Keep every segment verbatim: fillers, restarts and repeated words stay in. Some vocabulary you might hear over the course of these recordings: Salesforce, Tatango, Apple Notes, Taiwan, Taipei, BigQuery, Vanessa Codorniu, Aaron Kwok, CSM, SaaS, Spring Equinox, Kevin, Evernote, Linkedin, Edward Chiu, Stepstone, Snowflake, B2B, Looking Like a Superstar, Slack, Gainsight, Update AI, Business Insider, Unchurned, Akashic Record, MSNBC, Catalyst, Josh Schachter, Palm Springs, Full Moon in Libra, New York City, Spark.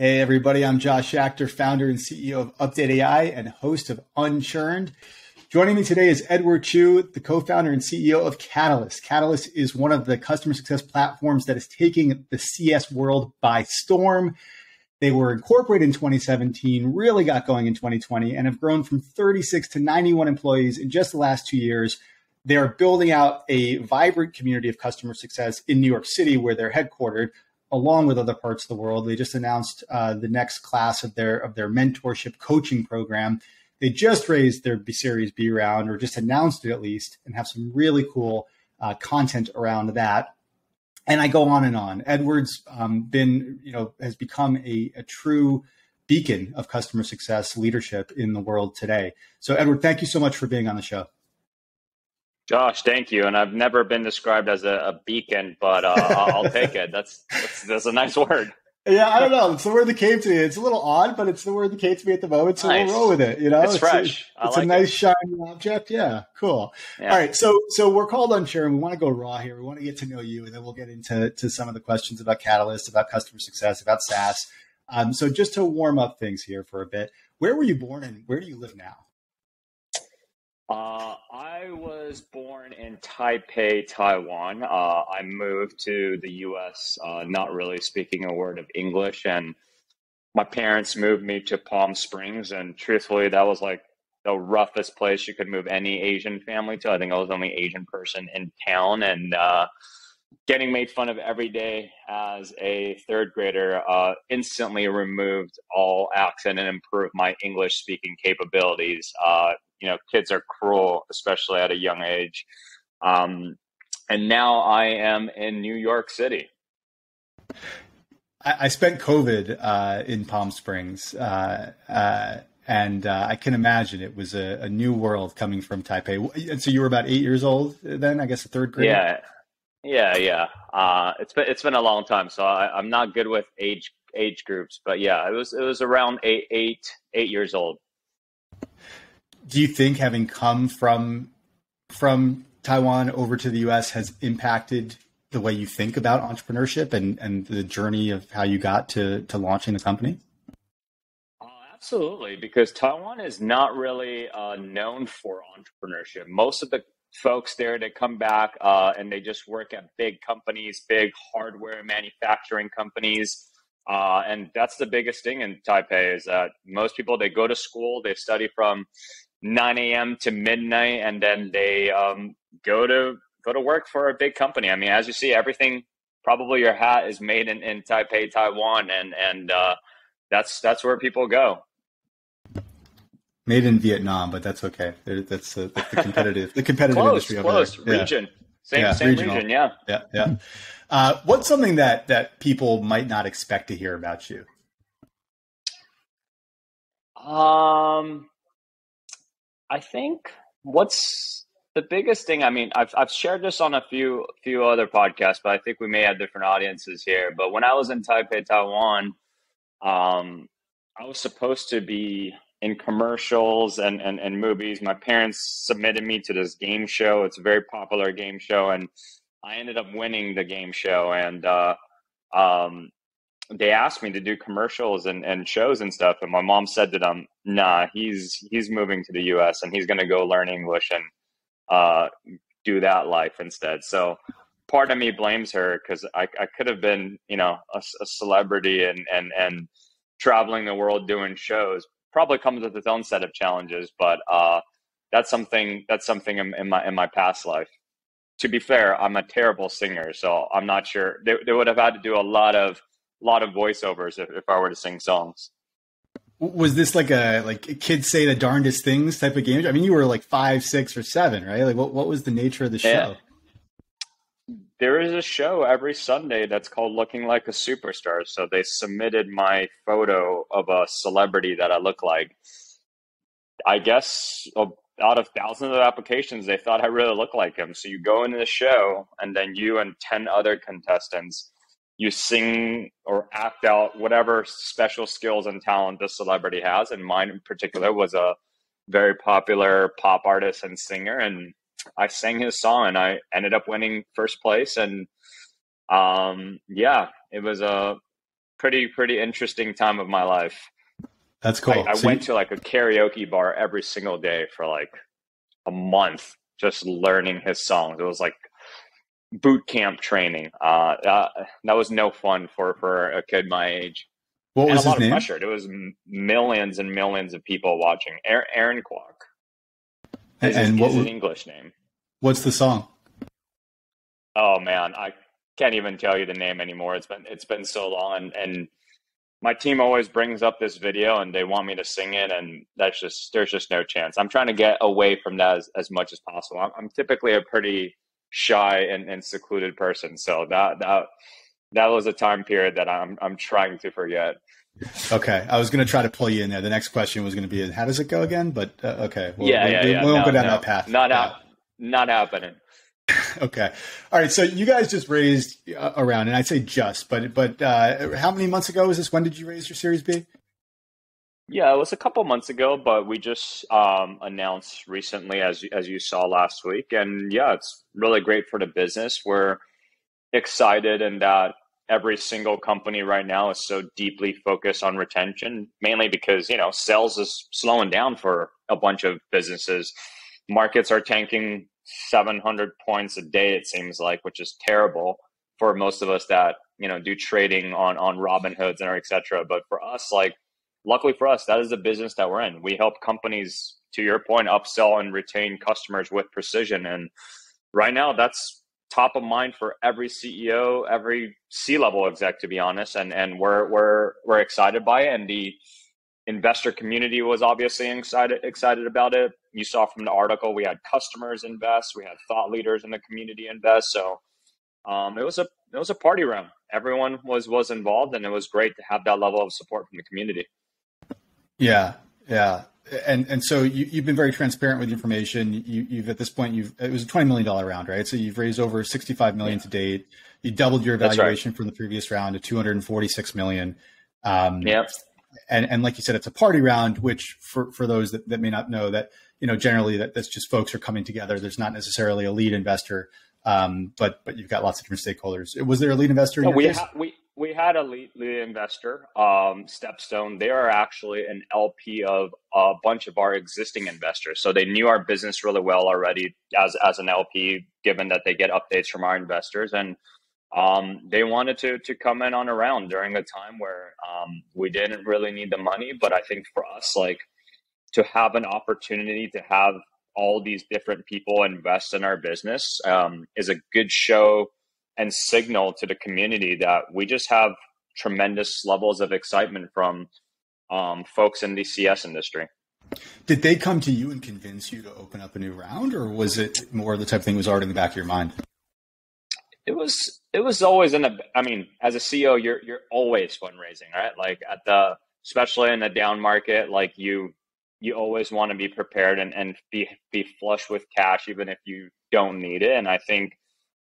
Hey, everybody. I'm Josh Schachter, founder and C E O of Update A I and host of Unchurned. Joining me today is Edward Chiu, the co-founder and C E O of Catalyst. Catalyst is one of the customer success platforms that is taking the C S world by storm. They were incorporated in twenty seventeen, really got going in twenty twenty, and have grown from thirty-six to ninety-one employees in just the last two years. They are building out a vibrant community of customer success in New York City, where they're headquartered, along with other parts of the world. They just announced uh, the next class of their of their mentorship coaching program. They just raised their Series B round, or just announced it at least, and have some really cool uh, content around that. And I go on and on. Edward's um, been, you know, has become a, a true beacon of customer success leadership in the world today. So Edward, thank you so much for being on the show. Josh, thank you. And I've never been described as a, a beacon, but uh, I'll take it. That's, that's that's a nice word. Yeah, I don't know. It's the word that came to me. It's a little odd, but it's the word that came to me at the moment. So nice. We'll roll with it. You know, it's, it's fresh. A, it's like a nice it. shiny object. Yeah, cool. Yeah. All right. So so we're called Unsure, and we want to go raw here. We want to get to know you, and then we'll get into to some of the questions about Catalyst, about customer success, about SaaS. Um, so just to warm up things here for a bit, where were you born and where do you live now? Uh, I was born in Taipei, Taiwan. Uh, I moved to the U S, uh, not really speaking a word of English. And my parents moved me to Palm Springs. And truthfully, that was like the roughest place you could move any Asian family to. I think I was the only Asian person in town, and uh, getting made fun of every day as a third grader uh, instantly removed all accent and improved my English speaking capabilities. Uh, You know, kids are cruel, especially at a young age. Um, and now I am in New York City. I, I spent COVID uh, in Palm Springs, uh, uh, and uh, I can imagine it was a, a new world coming from Taipei. And so you were about eight years old then, I guess, the third grade? Yeah, yeah, yeah. Uh, it's been it's been a long time, so I, I'm not good with age age groups. But yeah, it was it was around eight eight eight years old. Do you think having come from from Taiwan over to the U S has impacted the way you think about entrepreneurship and, and the journey of how you got to, to launching the company? Oh, absolutely, because Taiwan is not really uh, known for entrepreneurship. Most of the folks there, they come back uh, and they just work at big companies, big hardware manufacturing companies. Uh, and that's the biggest thing in Taipei, is that most people, they go to school, they study from nine a m to midnight, and then they um, go to go to work for a big company. I mean, as you see, everything, probably your hat, is made in, in Taipei, Taiwan, and and uh, that's that's where people go. Made in Vietnam, but that's okay. That's, uh, that's the competitive the competitive close, industry over close there. Yeah. Region. Same, yeah, same region, yeah. Yeah, yeah. Uh, what's something that, that people might not expect to hear about you? Um, I think what's the biggest thing, I mean, I've, I've shared this on a few, few other podcasts, but I think we may have different audiences here. But when I was in Taipei, Taiwan, um, I was supposed to be in commercials and, and, and movies. My parents submitted me to this game show. It's a very popular game show. And I ended up winning the game show. And uh, um, they asked me to do commercials and, and shows and stuff. And my mom said to them, nah, he's, he's moving to the U S and he's going to go learn English and uh, do that life instead. So part of me blames her, because I, I could have been, you know, a, a celebrity and, and, and traveling the world doing shows. Probably comes with its own set of challenges, but uh, that's something that's something in, in my in my past life. To be fair, I'm a terrible singer, so I'm not sure they, they would have had to do a lot of lot of voiceovers if, if I were to sing songs. Was this like a like kids say the darndest things type of game? I mean, you were like five, six, or seven, right? Like, what what was the nature of the show? Yeah. There is a show every Sunday that's called Looking Like a Superstar. So they submitted my photo of a celebrity that I look like. I guess out of thousands of applications, they thought I really looked like him. So you go into the show, and then you and ten other contestants, you sing or act out whatever special skills and talent this celebrity has. And mine in particular was a very popular pop artist and singer, and I sang his song, and I ended up winning first place. And um, yeah, it was a pretty, pretty interesting time of my life. That's cool. I, I so went you... to like a karaoke bar every single day for like a month, just learning his songs. It was like boot camp training. Uh, that, that was no fun for, for a kid my age. What and was a lot his of name? Pressure. It was millions and millions of people watching. Aaron Kwok. And, and what was his English name? What's the song? Oh man, I can't even tell you the name anymore. It's been it's been so long, and, and my team always brings up this video, and they want me to sing it, and that's just there's just no chance. I'm trying to get away from that as, as much as possible. I'm, I'm typically a pretty shy and, and secluded person, so that that. That was a time period that I'm I'm trying to forget. Okay, I was going to try to pull you in there. The next question was going to be, how does it go again? But uh, okay, we'll, yeah, we'll, yeah, we'll, yeah. we won't no, go down no. that path. Not out, not happening. Okay, all right. So you guys just raised uh, around, and I'd say just, but but uh, how many months ago was this? When did you raise your Series B? Yeah, it was a couple months ago, but we just um, announced recently, as as you saw last week, and yeah, it's really great for the business. We're excited, and that every single company right now is so deeply focused on retention, mainly because, you know, sales is slowing down for a bunch of businesses. Markets are tanking seven hundred points a day, it seems like, which is terrible for most of us that, you know, do trading on, on Robinhoods and et cetera. But for us, like, luckily for us, that is the business that we're in. We help companies, to your point, upsell and retain customers with precision. And right now that's top of mind for every C E O, every C-level exec, to be honest, and and we're we're we're excited by it. And the investor community was obviously excited excited about it. You saw from the article we had customers invest, we had thought leaders in the community invest. So um, it was a it was a party room. Everyone was was involved, and it was great to have that level of support from the community. Yeah, yeah. And and so you, you've been very transparent with information. You, you've at this point you've it was a twenty million dollar round, right? So you've raised over sixty-five million dollars yeah. to date. You doubled your valuation right. from the previous round to two hundred forty-six million dollars. Um, yep. And and like you said, it's a party round, which for for those that, that may not know that you know generally that that's just folks are coming together. There's not necessarily a lead investor, um, but but you've got lots of different stakeholders. Was there a lead investor? No, in your we, ha we we had a lead, lead investor, um, Stepstone. They are actually an L P of a bunch of our existing investors, so they knew our business really well already as as an L P. Given that they get updates from our investors, and um, they wanted to to come in on a round during a time where um, we didn't really need the money. But I think for us, like to have an opportunity to have all these different people invest in our business um, is a good show and signal to the community that we just have tremendous levels of excitement from um, folks in the C S industry. Did they come to you and convince you to open up a new round, or was it more the type of thing was already in the back of your mind? It was. It was always in a. I mean, as a C E O, you're you're always fundraising, right? Like at the, especially in a down market, like you you always want to be prepared and and be be flush with cash, even if you don't need it. And I think.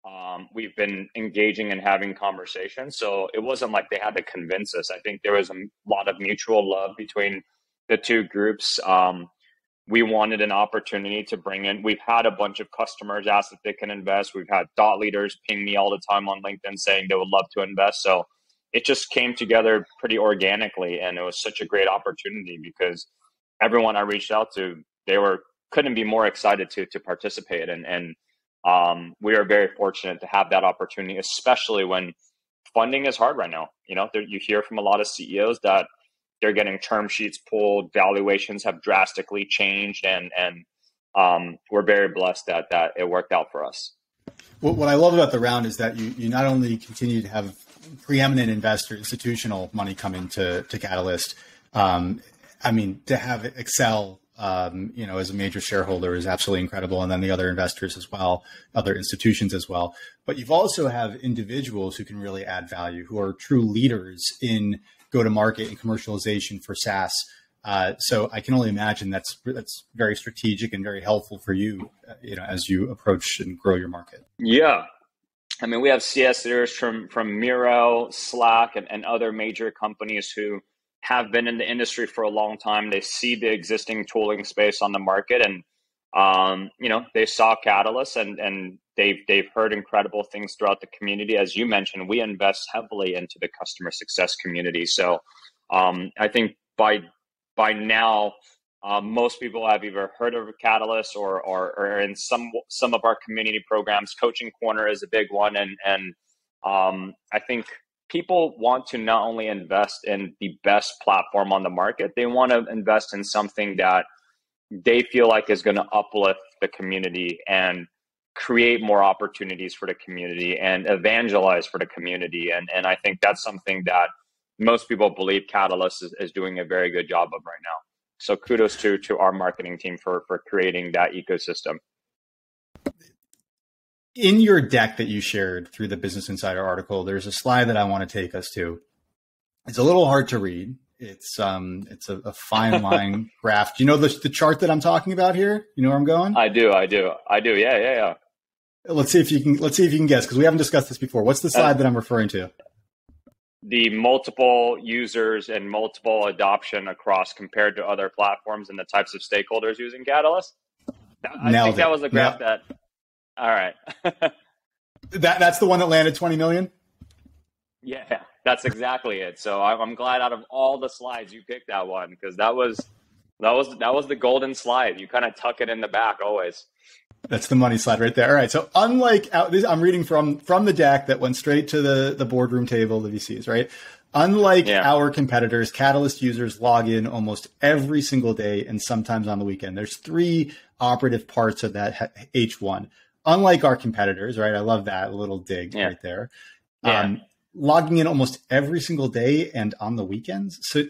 Um, we've been engaging and having conversations. So it wasn't like they had to convince us. I think there was a lot of mutual love between the two groups. Um, we wanted an opportunity to bring in, we've had a bunch of customers ask if they can invest. We've had thought leaders ping me all the time on LinkedIn saying they would love to invest. So it just came together pretty organically. And it was such a great opportunity because everyone I reached out to, they were, couldn't be more excited to, to participate. And, and, Um, we are very fortunate to have that opportunity, especially when funding is hard right now. You know, there, you hear from a lot of C E Os that they're getting term sheets pulled, valuations have drastically changed, and and um, we're very blessed that that it worked out for us. Well, what I love about the round is that you you not only continue to have preeminent investor institutional money come into to Catalyst. Um, I mean, to have Excel. Um, you know, as a major shareholder is absolutely incredible. And then the other investors as well, other institutions as well. But you've also have individuals who can really add value, who are true leaders in go-to-market and commercialization for SaaS. Uh, so I can only imagine that's, that's very strategic and very helpful for you, you know, as you approach and grow your market. Yeah. I mean, we have C S leaders from, from Miro, Slack, and, and other major companies who have been in the industry for a long time. They see the existing tooling space on the market, and um, you know, they saw Catalyst and and They've they've heard incredible things throughout the community. As you mentioned, we invest heavily into the customer success community. So um, I think by by now, uh, most people have either heard of Catalyst or or, or in some some of our community programs. Coaching Corner is a big one, and and um, I think people want to not only invest in the best platform on the market, they want to invest in something that they feel like is going to uplift the community and create more opportunities for the community and evangelize for the community. And, and I think that's something that most people believe Catalyst is, is doing a very good job of right now. So kudos to, to our marketing team for, for creating that ecosystem. In your deck that you shared through the Business Insider article, there's a slide that I want to take us to. It's a little hard to read. It's um, it's a, a fine line graph. Do you know the, the chart that I'm talking about here? You know where I'm going? I do, I do, I do. Yeah, yeah, yeah. Let's see if you can. Let's see if you can guess, because we haven't discussed this before. What's the slide uh, that I'm referring to? The multiple users and multiple adoption across compared to other platforms and the types of stakeholders using Catalyst. I Nailed think it. That was the graph Nailed. that. All right. that that's the one that landed twenty million. Yeah, that's exactly it. So I'm glad out of all the slides you picked that one, because that was that was that was the golden slide. You kind of tuck it in the back always. That's the money slide right there. All right. So unlike I'm reading from from the deck that went straight to the the boardroom table, the V Cs, right? Unlike yeah. our competitors, Catalyst users log in almost every single day and sometimes on the weekend. There's three operative parts of that H one. Unlike our competitors, right? I love that little dig yeah. right there. Yeah. Um, logging in almost every single day and on the weekends. So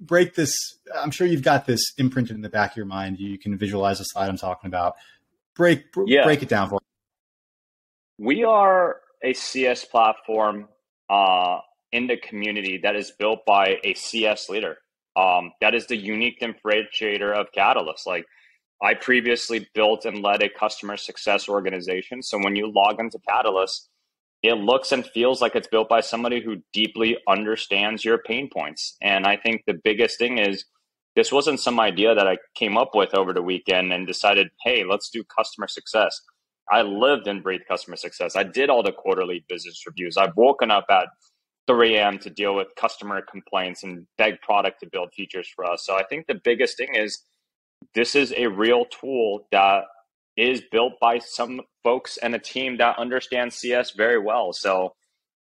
break this. I'm sure you've got this imprinted in the back of your mind. You can visualize the slide I'm talking about. Break, br yeah. break it down for us. We are a C S platform uh, in the community that is built by a C S leader. Um, that is the unique differentiator of Catalyst. Like, I previously built and led a customer success organization. So when you log into Catalyst, it looks and feels like it's built by somebody who deeply understands your pain points. And I think the biggest thing is this wasn't some idea that I came up with over the weekend and decided, hey, let's do customer success. I lived and breathed customer success. I did all the quarterly business reviews. I've woken up at three A M to deal with customer complaints and beg product to build features for us. So I think the biggest thing is, this is a real tool that is built by some folks and a team that understands C S very well. So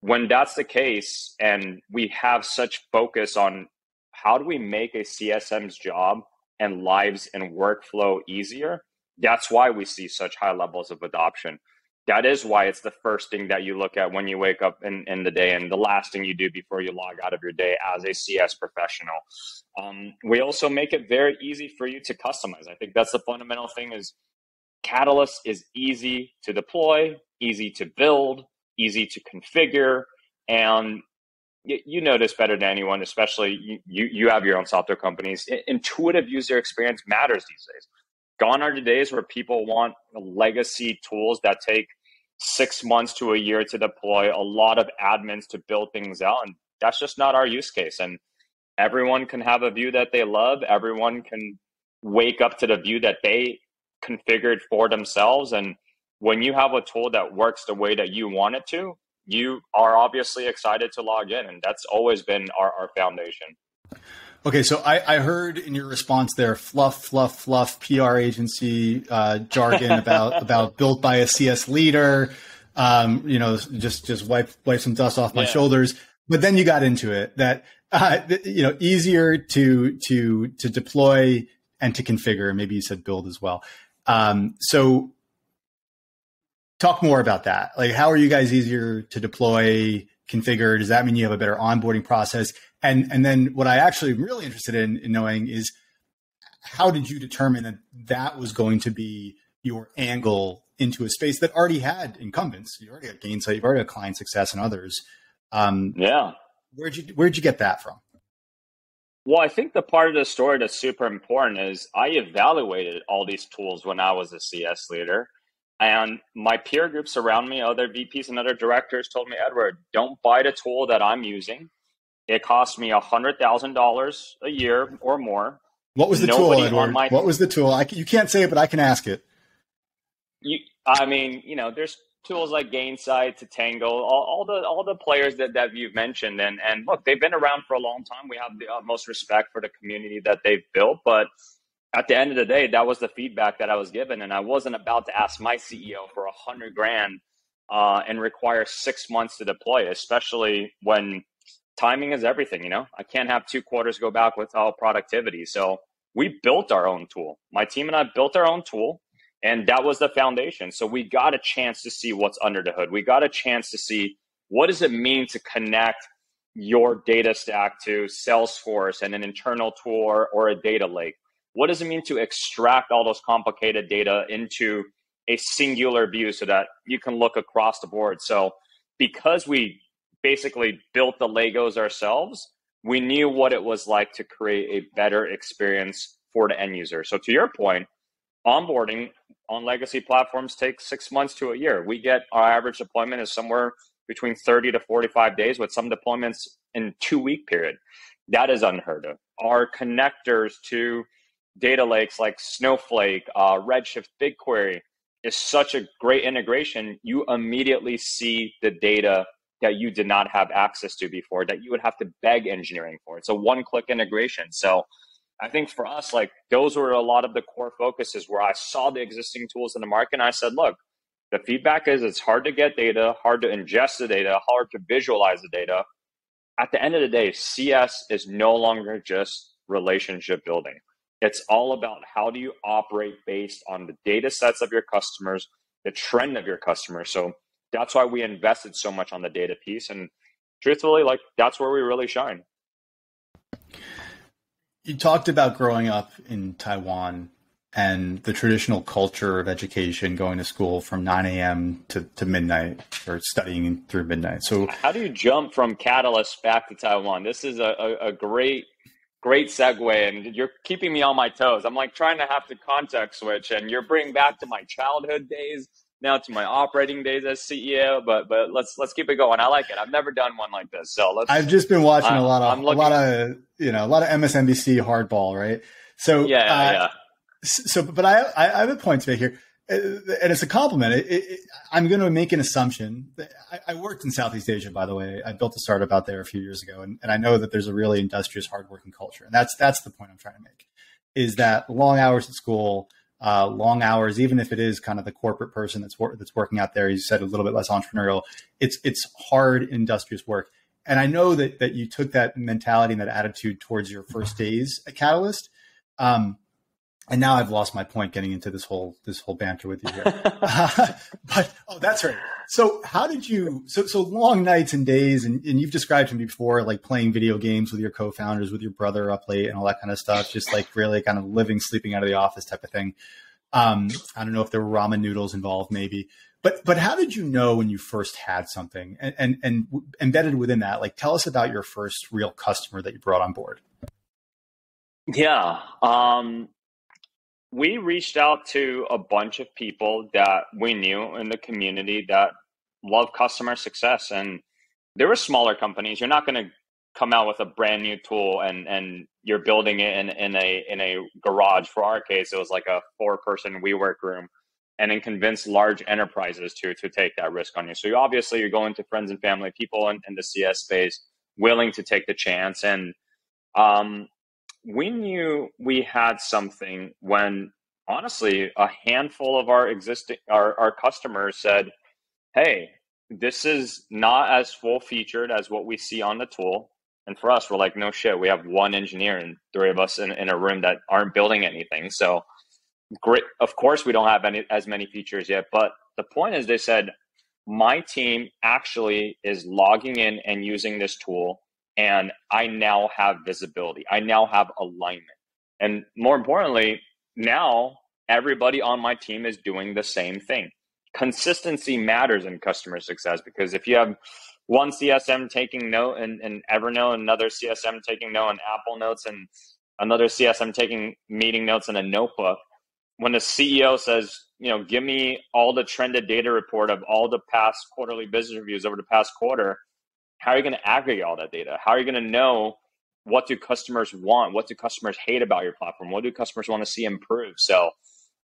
when that's the case, and we have such focus on how do we make a C S M's job and lives and workflow easier, that's why we see such high levels of adoption. That is why it's the first thing that you look at when you wake up in, in the day and the last thing you do before you log out of your day as a C S professional. Um, we also make it very easy for you to customize. I think that's the fundamental thing is Catalyst is easy to deploy, easy to build, easy to configure. And you, you know this better than anyone, especially you, you, you have your own software companies. Intuitive user experience matters these days. Gone are the days where people want legacy tools that take six months to a year to deploy, a lot of admins to build things out. And that's just not our use case. And everyone can have a view that they love. Everyone can wake up to the view that they configured for themselves. And when you have a tool that works the way that you want it to, you are obviously excited to log in. And that's always been our, our foundation. Okay, so I, I heard in your response there, fluff, fluff, fluff, P R agency uh, jargon about about built by a C S leader. Um, you know, just just wipe wipe some dust off my yeah. shoulders. But then you got into it that uh, you know easier to to to deploy and to configure. Maybe you said build as well. Um, so talk more about that. Like, how are you guys easier to deploy? Configure? Does that mean you have a better onboarding process? And and then what I actually am really interested in, in knowing is how did you determine that that was going to be your angle into a space that already had incumbents? You already had Gainsight, you've already had Client Success and others. Um, yeah. Where'd you, where'd you get that from? Well, I think the part of the story that's super important is I evaluated all these tools when I was a C S leader. And my peer groups around me, other V Ps and other directors told me, Edward, don't buy the tool that I'm using. It costs me one hundred thousand dollars a year or more. What was the Nobody tool, Edward? My... What was the tool? I, you can't say it, but I can ask it. you, I mean, you know, there's tools like Gainsight, Tatango, all, all the all the players that, that you've mentioned. And, and look, they've been around for a long time. We have the utmost respect for the community that they've built. But at the end of the day, that was the feedback that I was given. And I wasn't about to ask my C E O for a hundred grand uh, and require six months to deploy, especially when timing is everything. You know, I can't have two quarters go back without productivity. So we built our own tool. My team and I built our own tool. And that was the foundation. So we got a chance to see what's under the hood. We got a chance to see what does it mean to connect your data stack to Salesforce and an internal tool or, or a data lake? What does it mean to extract all those complicated data into a singular view so that you can look across the board? So because we basically built the Legos ourselves, we knew what it was like to create a better experience for the end user. So to your point, onboarding on legacy platforms takes six months to a year. We get our average deployment is somewhere between thirty to forty-five days, with some deployments in two week period. That is unheard of. Our connectors to data lakes like Snowflake, uh, Redshift, BigQuery is such a great integration. You immediately see the data that you did not have access to before, that you would have to beg engineering for. It's a one-click integration. So I think for us, like, those were a lot of the core focuses where I saw the existing tools in the market. And I said, look, the feedback is it's hard to get data, hard to ingest the data, hard to visualize the data. At the end of the day, C S is no longer just relationship building. It's all about how do you operate based on the data sets of your customers, the trend of your customers. So that's why we invested so much on the data piece. And truthfully, like, that's where we really shine. You talked about growing up in Taiwan and the traditional culture of education, going to school from nine a m to, to midnight, or studying through midnight. So how do you jump from Catalyst back to Taiwan? This is a, a, a great, great segue, and you're keeping me on my toes. I'm like trying to have to context switch, and you're bringing back to my childhood days, now to my operating days as C E O, but but let's let's keep it going. I like it. I've never done one like this, so let's. I've just been watching I'm, a lot of a lot of you know a lot of M S N B C hardball, right? So yeah, uh, yeah. So, but I I have a point to make here, and it's a compliment. It, it, I'm going to make an assumption. I, I worked in Southeast Asia, by the way. I built a startup out there a few years ago, and, and I know that there's a really industrious, hardworking culture, and that's that's the point I'm trying to make. Is that long hours at school? Uh, long hours, even if it is kind of the corporate person that's wor that's working out there, you said a little bit less entrepreneurial. It's it's hard, industrious work, and I know that that you took that mentality and that attitude towards your first days at Catalyst. Um, and now I've lost my point getting into this whole this whole banter with you here. uh, but oh, that's right. So how did you? So so long nights and days, and, and you've described to me before, like playing video games with your co-founders, with your brother up late, and all that kind of stuff. Just like really kind of living, sleeping out of the office type of thing. Um, I don't know if there were ramen noodles involved, maybe. But but how did you know when you first had something? And and and embedded within that, like, tell us about your first real customer that you brought on board. Yeah. Um... We reached out to a bunch of people that we knew in the community that love customer success. And there were smaller companies. You're not going to come out with a brand new tool and, and you're building it in, in, a, in a garage. For our case, it was like a four-person WeWork room, and then convince large enterprises to, to take that risk on you. So you obviously, you're going to friends and family, people in, in the C S space willing to take the chance. And um, we knew we had something when, honestly, a handful of our existing our, our customers said, hey, this is not as full featured as what we see on the tool. And for us, we're like, no shit, we have one engineer and three of us in, in a room that aren't building anything. So great. Of course, we don't have any as many features yet. But the point is, they said, my team actually is logging in and using this tool. And I now have visibility. I now have alignment. And more importantly, now everybody on my team is doing the same thing. Consistency matters in customer success, because if you have one C S M taking note in, in Evernote, another C S M taking note in Apple Notes, and another C S M taking meeting notes in a notebook, when the C E O says, you know, give me all the trended data report of all the past quarterly business reviews over the past quarter, how are you going to aggregate all that data? How are you going to know what do customers want? What do customers hate about your platform? What do customers want to see improve? So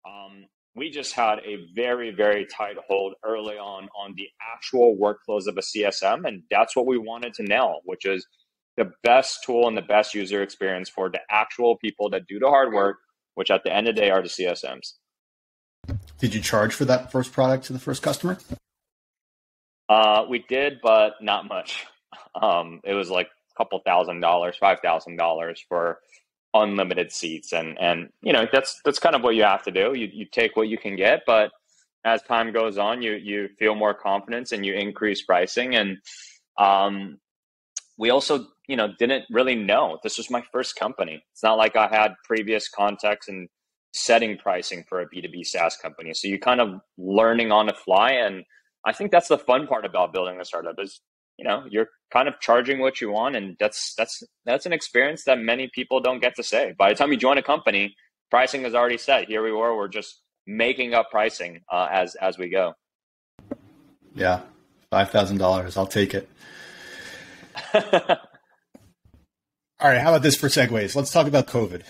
um, we just had a very, very tight hold early on on the actual workflows of a C S M. And that's what we wanted to nail, which is the best tool and the best user experience for the actual people that do the hard work, which at the end of the day are the C S Ms. Did you charge for that first product to the first customer? Uh, we did, but not much. Um, it was like a couple thousand dollars, five thousand dollars for unlimited seats. And, and, you know, that's, that's kind of what you have to do. You, you take what you can get, but as time goes on, you, you feel more confidence and you increase pricing. And, um, we also, you know, didn't really know. This was my first company. It's not like I had previous contacts and setting pricing for a B two B SaaS company. So you're kind of learning on the fly. And I think that's the fun part about building a startup is, you know, you're kind of charging what you want. And that's, that's, that's an experience that many people don't get to say. By the time you join a company, pricing is already set. Here we were, we're just making up pricing uh, as, as we go. Yeah. five thousand dollars. I'll take it. All right. How about this for segues? Let's talk about COVID.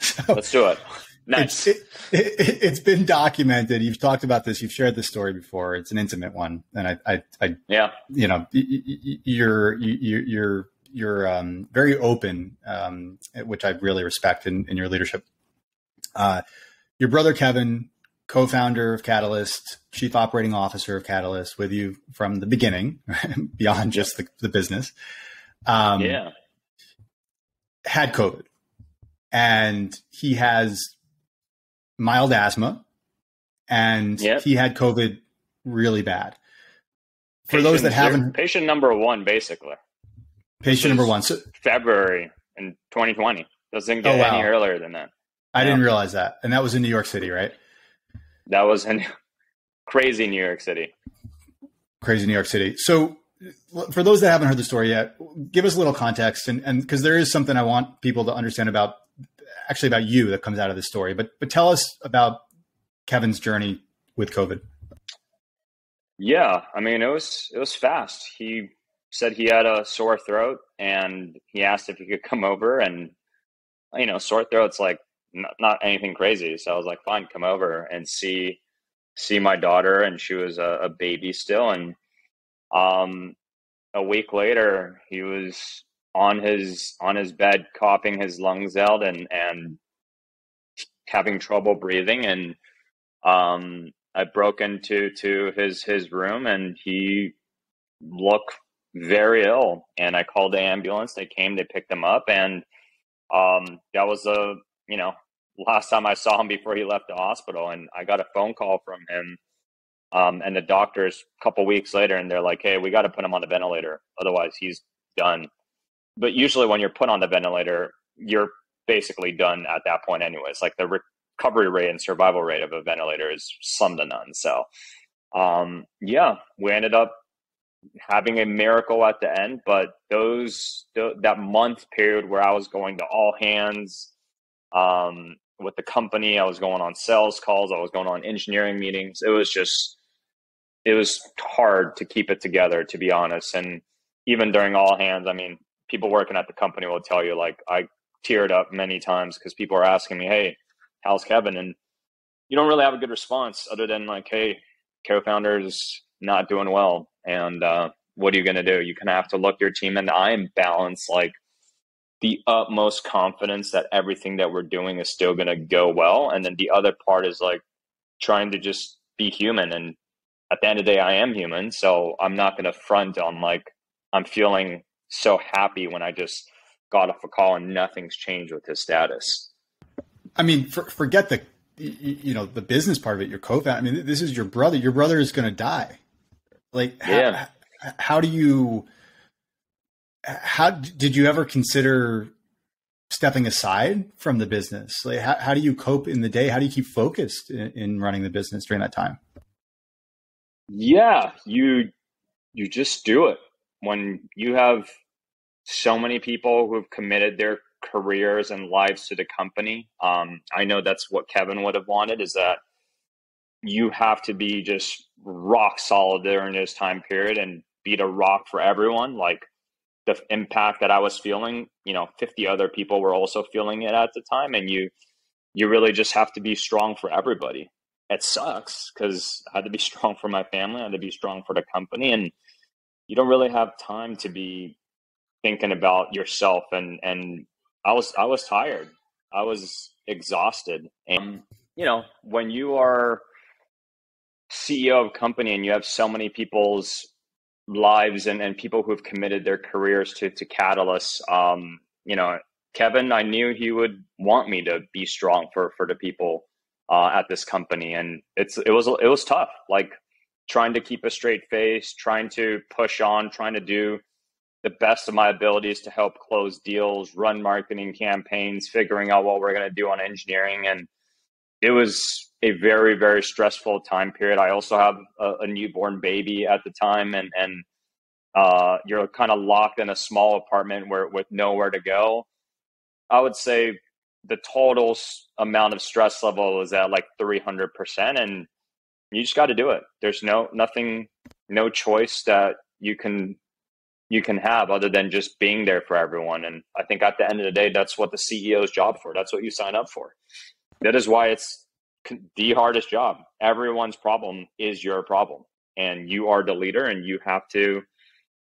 So, let's do it. Nice. It's, it, it, it's been documented. You've talked about this. You've shared this story before. It's an intimate one, and I, I, I yeah, you know, you're you're you're you're um, very open, um, which I really respect in, in your leadership. Uh, your brother Kevin, co-founder of Catalyst, chief operating officer of Catalyst, with you from the beginning, right? Beyond just the, the business. Um, yeah, had COVID, and he has mild asthma, and yep. he had COVID really bad. For patient, those that haven't, patient number one, basically. Patient number one. So February in twenty twenty. Doesn't get oh, wow. any earlier than that. I yeah. didn't realize that, and that was in New York City, right? That was in crazy New York City. Crazy New York City. So, for those that haven't heard the story yet, give us a little context, and and because there is something I want people to understand about. Actually about you that comes out of this story, but, but tell us about Kevin's journey with COVID. Yeah. I mean, it was, it was fast. He said he had a sore throat and he asked if he could come over, and, you know, sore throat's like not, not anything crazy. So I was like, fine, come over and see, see my daughter. And she was a, a baby still. And, um, a week later he was on his, on his bed, coughing his lungs out and, and having trouble breathing. And, um, I broke into, to his, his room, and he looked very ill, and I called the ambulance. They came, they picked him up. And, um, that was the, you know, last time I saw him before he left the hospital. And I got a phone call from him, um, and the doctors a couple weeks later, and they're like, hey, we got to put him on the ventilator. Otherwise he's done. But usually when you're put on the ventilator, you're basically done at that point anyways. Like the recovery rate and survival rate of a ventilator is slim to none. So, um, yeah, we ended up having a miracle at the end. But those th that month period where I was going to all hands um, with the company, I was going on sales calls, I was going on engineering meetings. It was just, it was hard to keep it together, to be honest. And even during all hands, I mean, people working at the company will tell you, like, I teared up many times because people are asking me, hey, how's Kevin? And you don't really have a good response other than like, hey, co-founder's not doing well. And uh, what are you going to do? You kind of have to look your team in the eye and balance like the utmost confidence that everything that we're doing is still going to go well. And then the other part is like trying to just be human. And at the end of the day, I am human. So I'm not going to front on like, I'm feeling so happy when I just got off a call and nothing's changed with his status. I mean, for, forget the, you know, the business part of it, your co-founder. I mean, this is your brother. Your brother is going to die. Like, how, yeah. how do you, how did you ever consider stepping aside from the business? Like, how, how do you cope in the day? How do you keep focused in, in running the business during that time? Yeah, you, you just do it. When you have so many people who have committed their careers and lives to the company, um, I know that's what Kevin would have wanted, is that you have to be just rock solid during this time period and be the rock for everyone. Like the impact that I was feeling, you know, fifty other people were also feeling it at the time. And you, you really just have to be strong for everybody. It sucks because I had to be strong for my family. I had to be strong for the company. And you don't really have time to be thinking about yourself. And, and I was, I was tired. I was exhausted. And, you know, when you are C E O of a company and you have so many people's lives and, and people who have committed their careers to, to Catalyst, um, you know, Kevin, I knew he would want me to be strong for, for the people uh, at this company. And it's, it was, it was tough, like trying to keep a straight face, trying to push on, trying to do the best of my abilities to help close deals, run marketing campaigns, figuring out what we're going to do on engineering. And it was a very, very stressful time period. I also have a, a newborn baby at the time, and, and uh, you're kind of locked in a small apartment where with nowhere to go. I would say the total amount of stress level is at like three hundred percent, and you just got to do it. There's no, nothing, no choice that you can, you can have other than just being there for everyone. And I think at the end of the day, that's what the C E O's job for. That's what you sign up for. That is why it's the hardest job. Everyone's problem is your problem, and you are the leader, and you have to,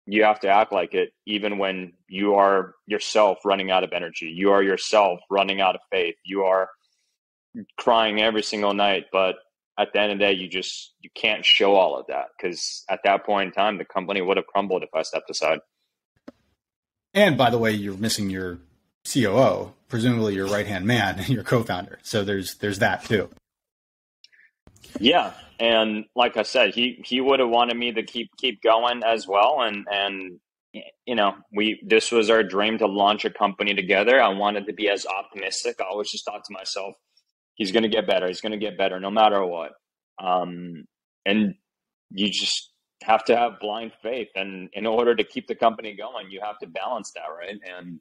you have to act like it, even when you are yourself running out of energy, you are yourself running out of faith, you are crying every single night. But at the end of the day, you just, you can't show all of that, because at that point in time, the company would have crumbled if I stepped aside. And by the way, you're missing your C O O, presumably your right-hand man and your co-founder. So there's, there's that too. Yeah. And like I said, he, he would have wanted me to keep, keep going as well. And, and, you know, we, this was our dream to launch a company together. I wanted to be as optimistic. I always just thought to myself, he's going to get better. He's going to get better no matter what. Um, and you just have to have blind faith. And in order to keep the company going, you have to balance that. Right. And,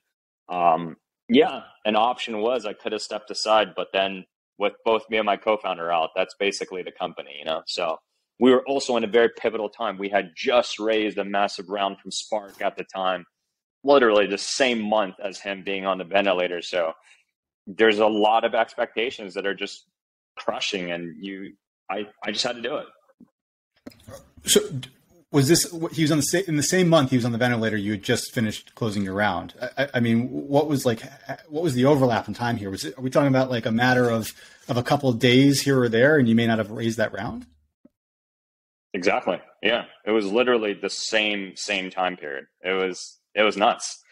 um, yeah, an option was I could have stepped aside, but then with both me and my co-founder out, that's basically the company, you know? So we were also in a very pivotal time. We had just raised a massive round from Spark at the time, literally the same month as him being on the ventilator. So there's a lot of expectations that are just crushing, and you, I, I just had to do it. So was this, he was on the in the same month he was on the ventilator, you had just finished closing your round. I, I mean, what was like, what was the overlap in time here? Was it, are we talking about like a matter of, of a couple of days here or there, and you may not have raised that round? Exactly. Yeah. It was literally the same, same time period. It was, it was nuts.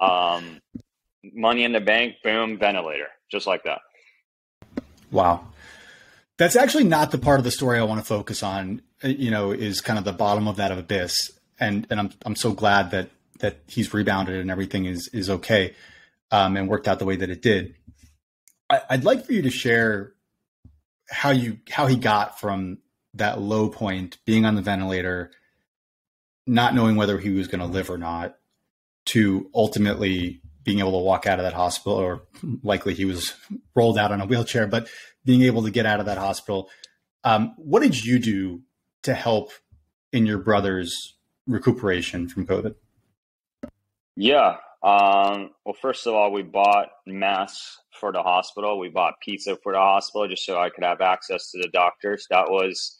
Um, Money in the bank, boom, ventilator, just like that. Wow. That's actually not the part of the story I want to focus on, you know, is kind of the bottom of that abyss. And and I'm I'm so glad that that he's rebounded and everything is is okay um, and worked out the way that it did. I, I'd like for you to share how you how he got from that low point, being on the ventilator, not knowing whether he was going to live or not, to ultimately being able to walk out of that hospital, or likely he was rolled out on a wheelchair, but being able to get out of that hospital. Um, what did you do to help in your brother's recuperation from COVID? Yeah. Um, well, first of all, we bought masks for the hospital. We bought pizza for the hospital just so I could have access to the doctors. That was,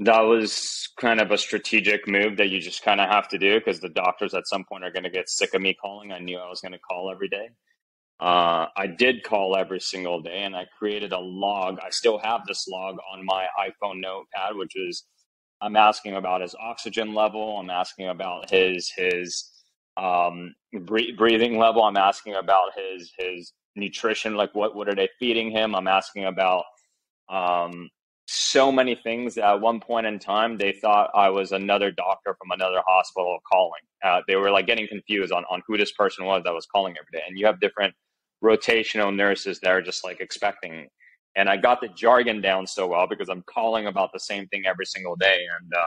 that was kind of a strategic move that you just kind of have to do, because the doctors at some point are going to get sick of me calling. I knew I was going to call every day. Uh, I did call every single day, and I created a log. I still have this log on my iPhone notepad, which is I'm asking about his oxygen level. I'm asking about his, his um, breathing level. I'm asking about his, his nutrition. Like what, what are they feeding him? I'm asking about, um, so many things. At one point in time, they thought I was another doctor from another hospital calling. Uh, they were like getting confused on, on who this person was that was calling every day. And you have different rotational nurses that are just like expecting. And I got the jargon down so well because I'm calling about the same thing every single day. And uh,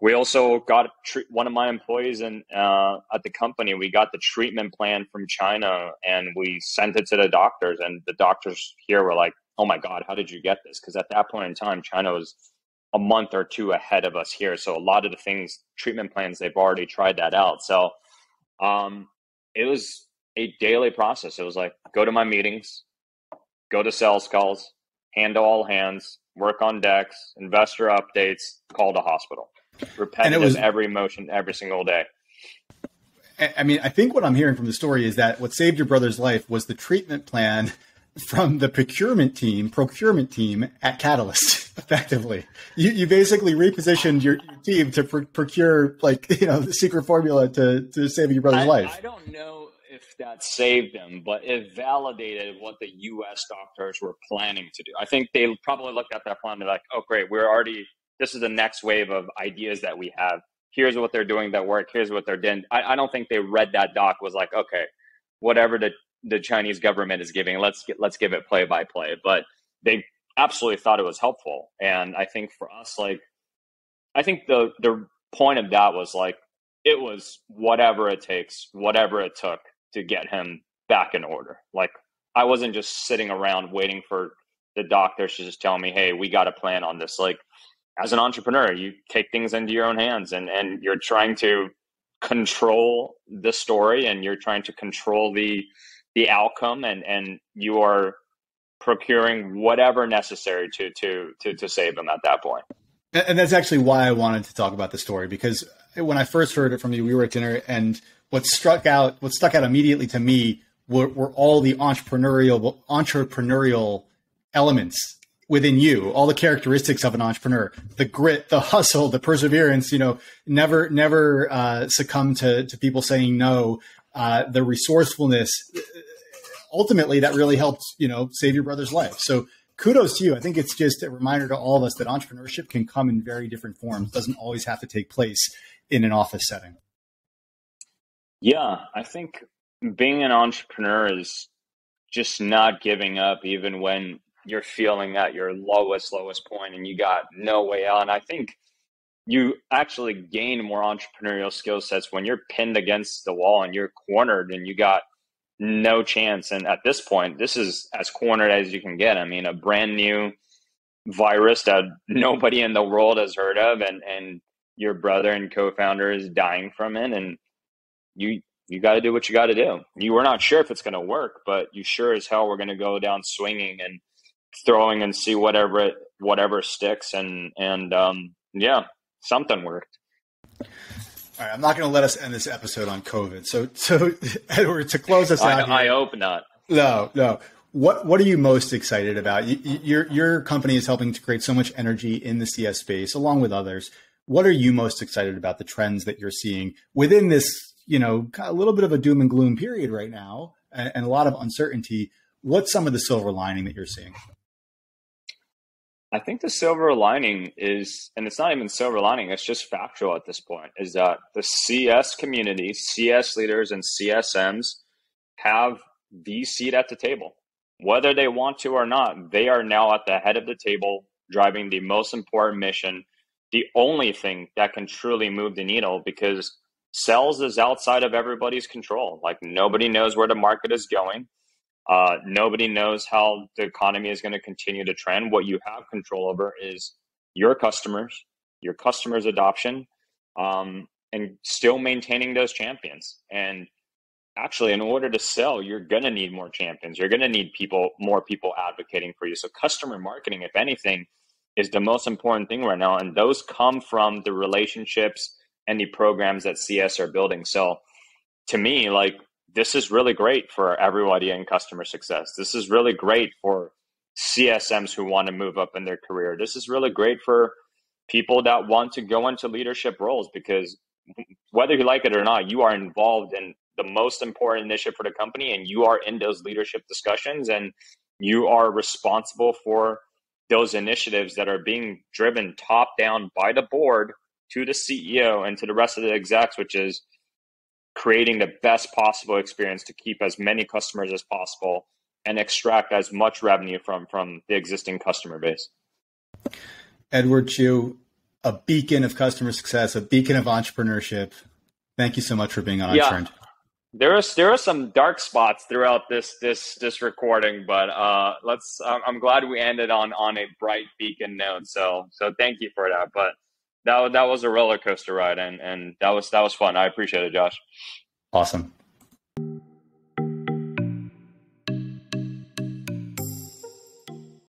we also got tr- one of my employees in, uh, at the company. We got the treatment plan from China, and we sent it to the doctors. And the doctors here were like, oh my God, how did you get this? Because at that point in time, China was a month or two ahead of us here. So a lot of the things, treatment plans, they've already tried that out. So um, it was a daily process. It was like, go to my meetings, go to sales calls, hand to all hands, work on decks, investor updates, call to hospital. Repetitive, and it was, every motion, every single day. I mean, I think what I'm hearing from the story is that what saved your brother's life was the treatment plan from the procurement team, procurement team at Catalyst, effectively. You, you basically repositioned your team to pr- procure, like, you know, the secret formula to, to save your brother's I, life. I don't know if that saved them, but it validated what the U S doctors were planning to do. I think they probably looked at that plan and they're like, oh, great, we're already, this is the next wave of ideas that we have. Here's what they're doing that work. Here's what they're doing. I, I don't think they read that doc was like, okay, whatever the the Chinese government is giving, let's get, let's give it play by play. But they absolutely thought it was helpful. And I think for us, like, I think the, the point of that was like, it was whatever it takes, whatever it took to get him back in order. Like, I wasn't just sitting around waiting for the doctors to just tell me, hey, we got a plan on this. Like, as an entrepreneur, you take things into your own hands, and, and you're trying to control the story, and you're trying to control the the outcome, and, and you are procuring whatever necessary to to to to save them at that point. And that's actually why I wanted to talk about the story, because when I first heard it from you, we were at dinner, and what struck out, what stuck out immediately to me were, were all the entrepreneurial entrepreneurial elements within you, all the characteristics of an entrepreneur, the grit, the hustle, the perseverance, you know, never, never uh, succumb to, to people saying no, uh, the resourcefulness. Ultimately, that really helped, you know, save your brother's life. So kudos to you. I think it's just a reminder to all of us that entrepreneurship can come in very different forms. It doesn't always have to take place in an office setting. Yeah, I think being an entrepreneur is just not giving up, even when you're feeling at your lowest, lowest point and you got no way out. And I think you actually gain more entrepreneurial skill sets when you're pinned against the wall and you're cornered and you got no chance. And at this point, this is as cornered as you can get. I mean, a brand new virus that nobody in the world has heard of, and, and your brother and co-founder is dying from it. And you, you got to do what you got to do. You were not sure if it's going to work, but you sure as hell were going to go down swinging and throwing and see whatever it, whatever sticks. And, and um, yeah, something worked. All right. I'm not going to let us end this episode on COVID. So, so Edward, to close us I, out here, I hope not. No, no. What, what are you most excited about? You, your, your company is helping to create so much energy in the C S space, along with others. What are you most excited about, the trends that you're seeing within this, you know, a little bit of a doom and gloom period right now, and, and a lot of uncertainty? What's some of the silver lining that you're seeing? I think the silver lining is, and it's not even silver lining, it's just factual at this point, is that the C S community, C S leaders and C S Ms have the seat at the table. Whether they want to or not, they are now at the head of the table, driving the most important mission, the only thing that can truly move the needle, because sales is outside of everybody's control. Like, nobody knows where the market is going. Uh, nobody knows how the economy is going to continue to trend. What you have control over is your customers, your customers' adoption, um, and still maintaining those champions. And actually, in order to sell, you're going to need more champions. You're going to need people, more people advocating for you. So customer marketing, if anything, is the most important thing right now. And those come from the relationships and the programs that C S are building. So to me, like, this is really great for everybody in customer success. This is really great for C S Ms who want to move up in their career. This is really great for people that want to go into leadership roles, because whether you like it or not, you are involved in the most important initiative for the company, and you are in those leadership discussions, and you are responsible for those initiatives that are being driven top down by the board to the C E O and to the rest of the execs, which is creating the best possible experience to keep as many customers as possible and extract as much revenue from, from the existing customer base. Edward Chiu, a beacon of customer success, a beacon of entrepreneurship. Thank you so much for being on Unchurned. Yeah, there are, there are some dark spots throughout this, this, this recording, but uh, let's, I'm glad we ended on, on a bright beacon note. So, so thank you for that. But That, that was a roller coaster ride, and, and that was that was fun. I appreciate it, Josh. Awesome.